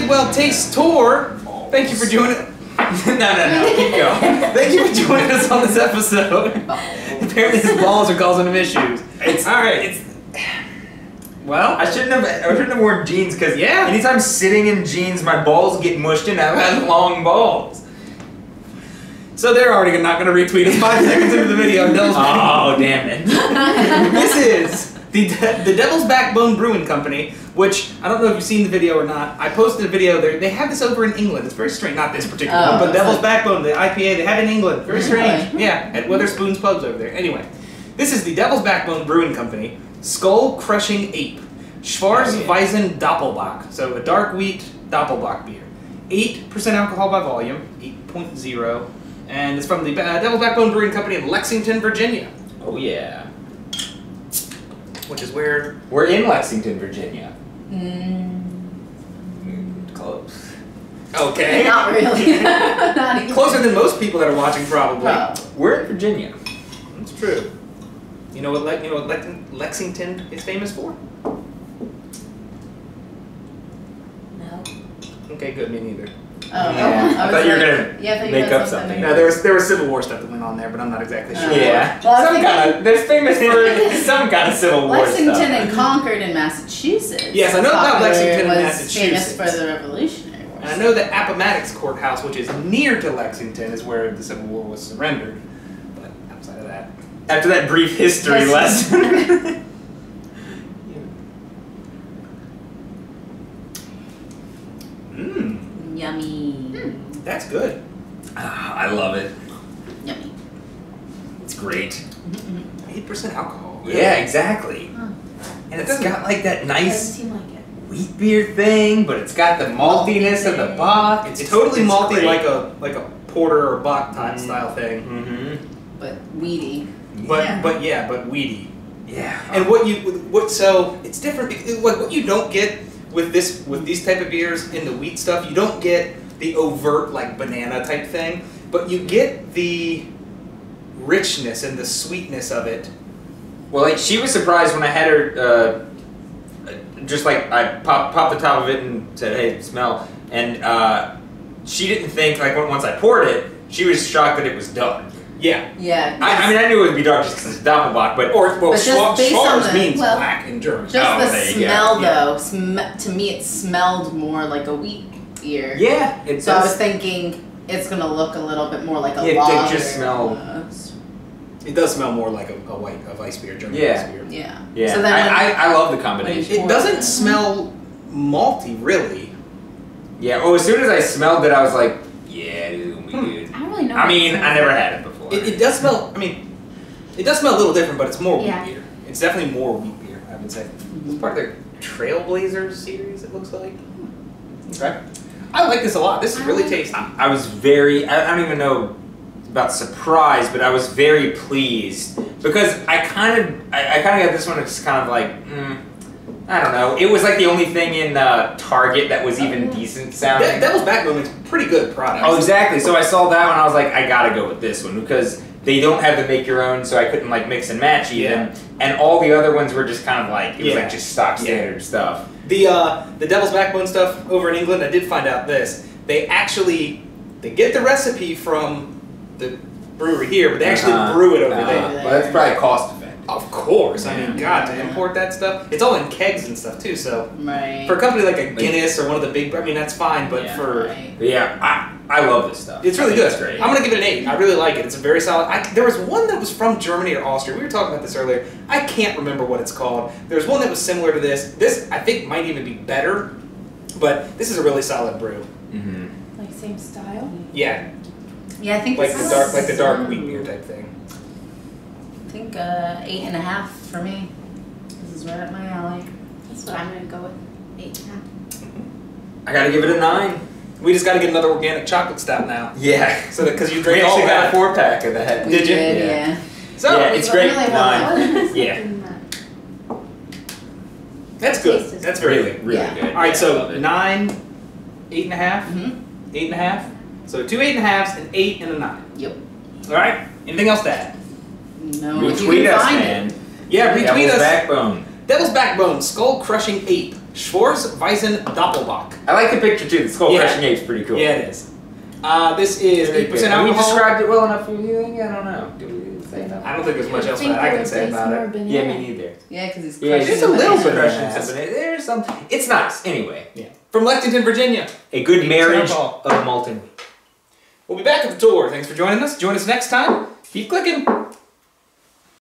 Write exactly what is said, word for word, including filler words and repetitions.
Tidwell Taste Tour. Thank you for doing it. no, no, no, keep going. Thank you for joining us on this episode. Apparently his balls are causing him issues. It's, All right. It's, well, I shouldn't have. I shouldn't have worn jeans because yeah. Anytime sitting in jeans, my balls get mushed in. I've had long balls. So they're already not going to retweet us five seconds into the video. Devil's oh damn it! This is the De the Devil's Backbone Brewing Company, which I don't know if you've seen the video or not. I posted a video there. They have this over in England. It's very strange. Not this particular oh, one, but Devil's Backbone, the I P A, they have it in England. Very strange. Yeah, at Weatherspoon's Pubs over there. Anyway, this is the Devil's Backbone Brewing Company. Skull Crushing Ape, Schwarz-Weizen-Doppelbock, so a dark wheat Doppelbock beer. eight percent alcohol by volume, eight point zero, and it's from the uh, Devil's Backbone Brewing Company in Lexington, Virginia. Oh yeah. Which is where... We're in Lexington, Virginia. Mm. Close. Okay. Not really. Not even. Closer than most people that are watching, probably. Uh, We're in Virginia. That's true. You know what? You know what Lex Lexington is famous for? No. Okay, good. Me neither. Oh, yeah. I, I thought you were gonna yeah, make up something. something. No, there was there was Civil War stuff that went on there, but I'm not exactly sure. Uh, yeah. Well, some kind of they're famous for some kind of Civil War Lexington stuff. Lexington and Concord in Massachusetts. Yes, I know about Lexington was in Massachusetts. Famous for the Revolutionary War. And I know the Appomattox Courthouse, which is near to Lexington, is where the Civil War was surrendered. But outside of that. After that brief history lesson. yeah. mm. Yummy. Mm. That's good. Ah, I love it. Yummy. It's great. eight percent alcohol. Really? Yeah, exactly. Huh. And it's got like that nice like wheat beer thing, but it's got the maltiness of the bock. It's, it's totally it's malty great. like a like a porter or bock type mm. style thing. Mm-hmm. But wheaty. But yeah. but yeah, but weedy. Yeah. And what you what so it's different. Like what you don't get with this with these type of beers in the wheat stuff, you don't get the overt like banana type thing, but you get the richness and the sweetness of it. Well, like she was surprised when I had her, uh, just like I popped popped the top of it and said, "Hey, smell," and uh, she didn't think like once I poured it, she was shocked that it was done. Yeah. Yeah. I, I mean, I knew it would be dark just because it's Doppelbock, but or well, but Schwarz, Schwarz the, means well, black in German. Just oh, the they, smell, yeah. though. Sm to me, it smelled more like a wheat beer. Yeah. It so does. I was thinking it's gonna look a little bit more like a yeah, lager. It just smell. Almost. It does smell more like a, a white a Weissbier, German yeah. Weissbier. Yeah. Yeah. So then I, I, I love the combination. It doesn't smell malty, really. Yeah. Oh, well, as soon as I smelled it, I was like, yeah, it'll be good. I don't really know. I mean, I never had it before. It, it does smell, I mean, it does smell a little different, but it's more wheat yeah. beer. It's definitely more wheat beer, I would say. It's part of their Trail Blazers series, it looks like. Okay. I like this a lot. This is really tasty. I, I was very, I, I don't even know about surprised, but I was very pleased. Because I kind of, I, I kind of got this one, it's kind of like, mm, I don't know. It was like the only thing in uh, Target that was even decent sounding. That, that was Backbone. It's pretty good product. Oh, exactly. So I saw that one. I was like, I gotta go with this one because they don't have the make your own, so I couldn't like mix and match even. Yeah. And all the other ones were just kind of like it was yeah. like just stock standard yeah. stuff. The uh, the Devil's Backbone stuff over in England. I did find out this. They actually they get the recipe from the brewery here, but they actually uh, brew it over uh, there. Well, that's probably cost effective. Of course, I mean, God, to import that stuff, it's all in kegs and stuff too. So right. for a company like a Guinness or one of the big, I mean, that's fine. But yeah, for right. yeah, I I love this stuff. It's really I good. It's great. I'm gonna give it an eight. I really like it. It's a very solid. I, there was one that was from Germany or Austria. We were talking about this earlier. I can't remember what it's called. There's one that was similar to this. This I think might even be better, but this is a really solid brew. Mm-hmm. Like same style. Yeah. Yeah, I think like the dark, like the dark wheat beer type thing. I think uh, eight and a half for me. This is right up my alley. That's what I'm gonna go with. Eight and a half. I gotta give it a nine. We just gotta get another organic chocolate stout now. Yeah. So because you drank all that four pack of that. We did you? Did, yeah. yeah. So yeah, it's great. Really nine. yeah. That's good. That's really really yeah. good. All right, so nine, eight and a half, mm-hmm. eight and a half. So two eight and a halves, an eight and a nine. Yep. All right. Anything else to add? No, retweet us, man. It. Yeah, retweet Devil's us. Devil's Backbone. Devil's Backbone, Skull Crushing Ape. Schwarz-Weizen-Doppelbock. I like the picture too. The Skull Crushing Ape's pretty cool. Yeah, it is. Uh, this is eight percent alcohol. We described it well enough for you, I don't know. Do we say enough? I don't think there's much else that I can say about it. Banana. Yeah, me neither. Yeah, because it's yeah, there's a little bit of crushing. There's some. It's nice, anyway. Yeah. From Lexington, Virginia. A good marriage of malt and wheat. We'll be back at the tour. Thanks for joining us. Join us next time. Keep clicking.